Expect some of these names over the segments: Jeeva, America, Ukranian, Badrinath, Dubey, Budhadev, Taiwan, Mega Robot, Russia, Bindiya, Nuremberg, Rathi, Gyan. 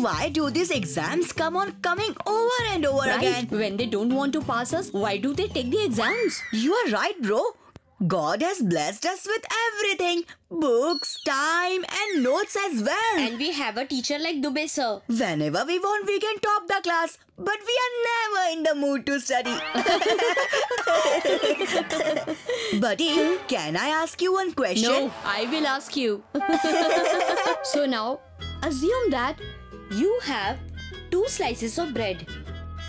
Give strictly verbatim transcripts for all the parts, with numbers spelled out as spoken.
Why do these exams come on coming over and over right. again? When they don't want to pass us, why do they take the exams? You are right, bro. God has blessed us with everything. Books, time and notes as well. And we have a teacher like Dubey sir. Whenever we want, we can top the class. But we are never in the mood to study. Buddy, can I ask you one question? No, I will ask you. So now, assume that you have two slices of bread.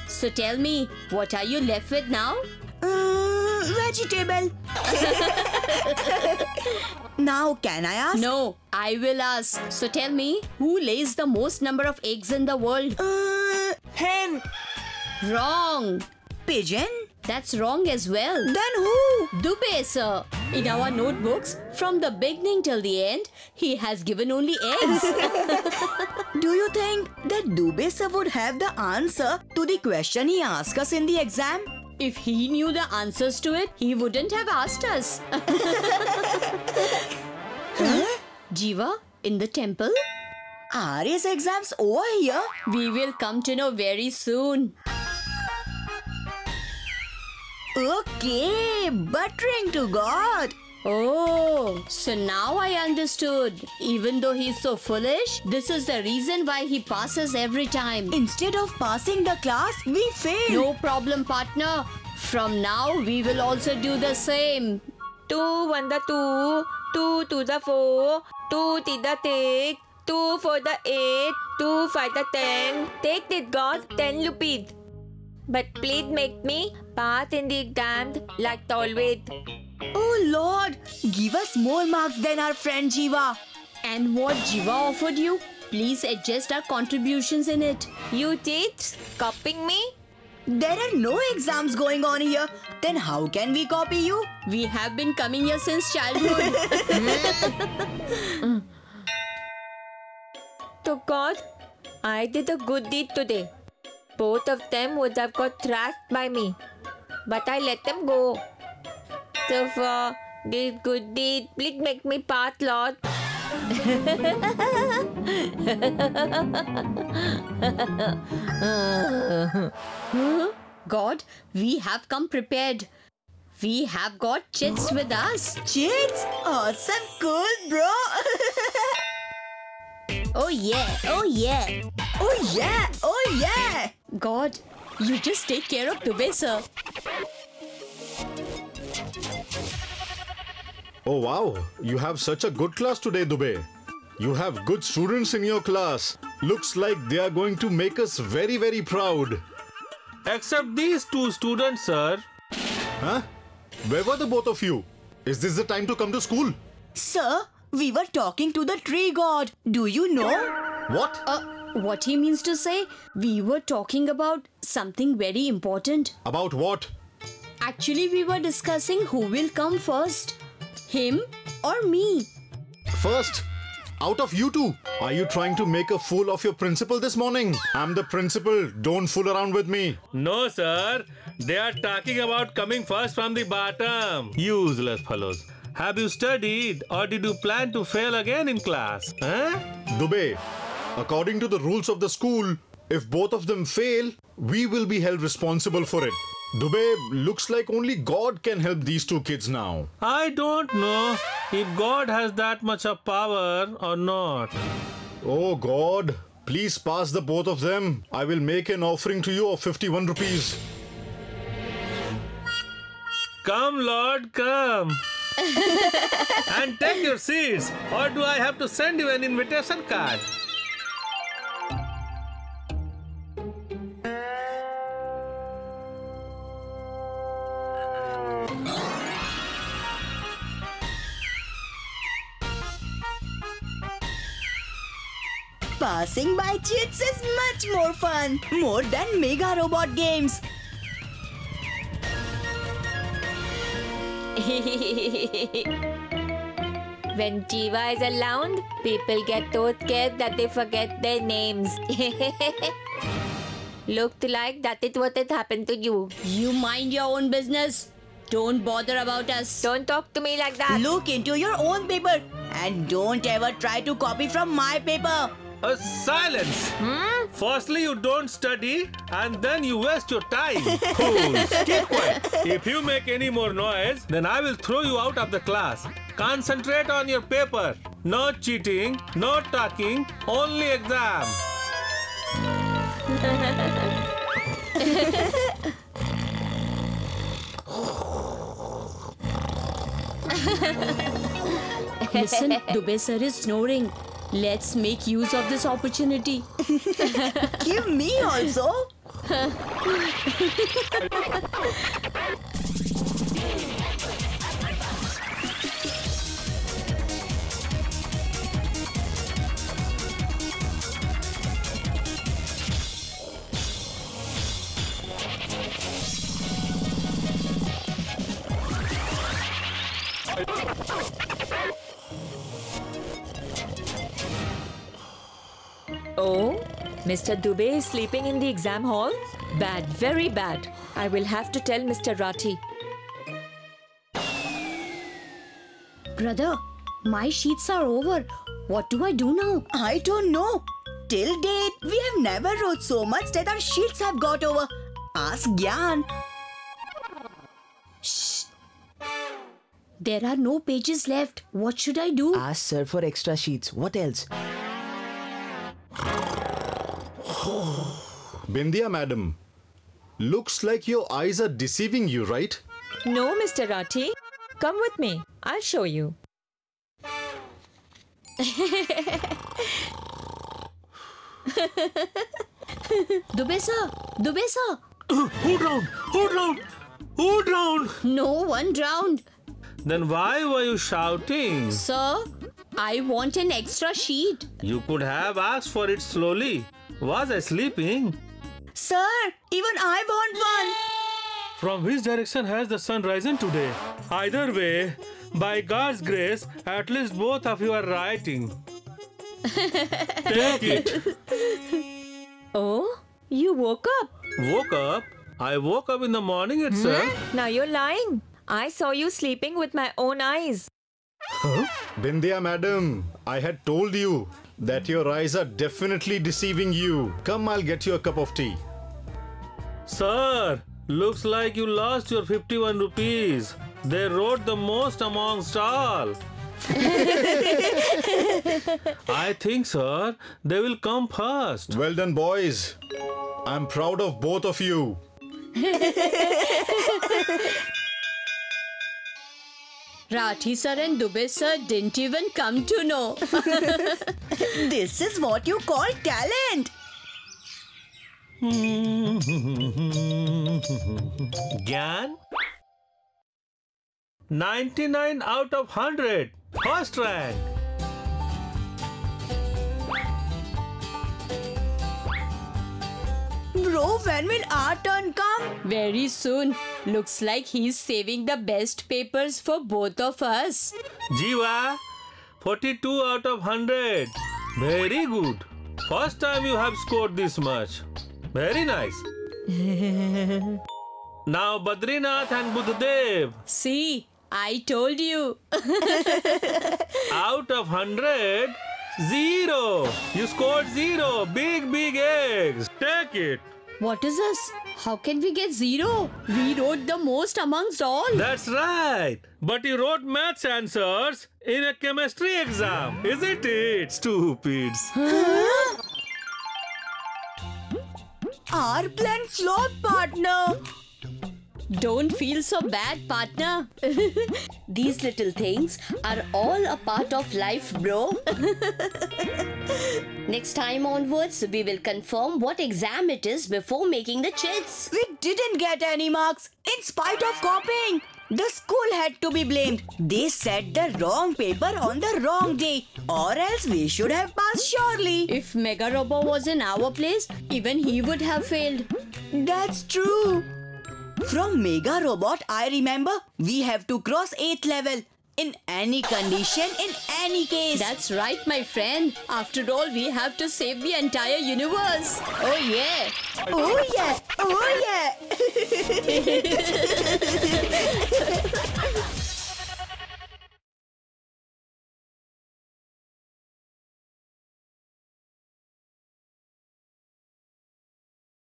So tell me, what are you left with now? Uh, vegetable. Now can I ask? No, I will ask. So tell me, who lays the most number of eggs in the world? Uh, hen. Wrong. Pigeon? That's wrong as well. Then who? Dubey sir. In our notebooks, from the beginning till the end, he has given only eggs. Do you think that Dubey sir would have the answer to the question he asked us in the exam? If he knew the answers to it, he wouldn't have asked us. Huh? Jeeva, in the temple? Are his exams over here? We will come to know very soon. Okay, buttering to God. Oh, so now I understood. Even though he's so foolish, this is the reason why he passes every time. Instead of passing the class, we fail. No problem, partner. From now, we will also do the same. Two one the two, two two the four, two three the take, two four the eight, two five the ten. Take it, God, ten lupid. But please make me pass in the exam like always. Oh Lord, give us more marks than our friend Jeeva. And what Jeeva offered you, please adjust our contributions in it. You cheats, copying me? There are no exams going on here. Then how can we copy you? We have been coming here since childhood. To God, I did a good deed today. Both of them would have got thrashed by me, but I let them go. So for this good deed, please make me pass, Lord. God, we have come prepared. We have got chits with us. Chits? Awesome, cool, bro. Oh yeah, oh yeah. Oh yeah, oh yeah. God, you just take care of Dubey sir. Oh wow, you have such a good class today, Dubey. You have good students in your class. Looks like they are going to make us very very proud. Except these two students, sir. Huh? Where were the both of you? Is this the time to come to school? Sir, we were talking to the tree god. Do you know? What? Uh, What he means to say, we were talking about something very important. About what? Actually, we were discussing who will come first, him or me. First? Out of you two? Are you trying to make a fool of your principal this morning? I'm the principal. Don't fool around with me. No, sir. They are talking about coming first from the bottom. Useless fellows. Have you studied or did you plan to fail again in class? Huh? Dubey. According to the rules of the school, if both of them fail, we will be held responsible for it. Dubey, looks like only God can help these two kids now. I don't know if God has that much of power or not. Oh God, please pass the both of them. I will make an offering to you of fifty-one rupees. Come Lord, come. And take your seats, or do I have to send you an invitation card? Passing by chits is much more fun, more than Mega Robot games. When Jeeva is around, people get so scared that they forget their names. Looked like that is what has happened to you. You mind your own business. Don't bother about us. Don't talk to me like that. Look into your own paper. And don't ever try to copy from my paper. A silence! Hmm? Firstly, you don't study and then you waste your time. Cool, keep quiet. If you make any more noise, then I will throw you out of the class. Concentrate on your paper. No cheating, no talking, only exam. Listen, Dubey sir is snoring. Let's make use of this opportunity. Give me also. Oh, Mister Dubey is sleeping in the exam hall? Bad, very bad. I will have to tell Mister Rathi. Brother, my sheets are over. What do I do now? I don't know. Till date, we have never wrote so much that our sheets have got over. Ask Gyan. Shh. There are no pages left. What should I do? Ask sir for extra sheets. What else? Bindiya madam, looks like your eyes are deceiving you, right? No, Mister Rathi. Come with me. I'll show you. Dubey sir! Dubey sir! Who drowned? Who drowned? Who drowned? No one drowned. Then why were you shouting? Sir, I want an extra sheet. You could have asked for it slowly. Was I sleeping? Sir, even I want one. From which direction has the sun risen today? Either way, by God's grace, at least both of you are writing. Take it. Oh, you woke up? Woke up? I woke up in the morning itself. Hmm? Now you're lying. I saw you sleeping with my own eyes. Huh? Bindiya madam, I had told you that your eyes are definitely deceiving you. Come, I'll get you a cup of tea. Sir, looks like you lost your fifty-one rupees. They wrote the most amongst all. I think, sir, they will come first. Well done, boys. I'm proud of both of you. Rathi sir and Dubey sir didn't even come to know. This is what you call talent. Gyan? ninety-nine out of one hundred. First rank. Bro, when will our turn come? Very soon. Looks like he's saving the best papers for both of us. Jeeva, forty-two out of one hundred. Very good. First time you have scored this much. Very nice. Now Badrinath and Budhadev. See, I told you. Out of one hundred, zero. You scored zero. Big, big eggs. Take it. What is this? How can we get zero? We wrote the most amongst all. That's right. But you wrote maths answers in a chemistry exam, isn't it? Stupids. Huh? Our plan flopped, partner. Don't feel so bad, partner. These little things are all a part of life, bro. Next time onwards, we will confirm what exam it is before making the chits. We didn't get any marks, in spite of copying. The school had to be blamed. They set the wrong paper on the wrong day, or else we should have passed surely. If Mega Robot was in our place, even he would have failed. That's true. From Mega Robot, I remember, we have to cross eighth level. In any condition, in any case. That's right, my friend. After all, we have to save the entire universe. Oh yeah. Oh yeah. Oh yeah.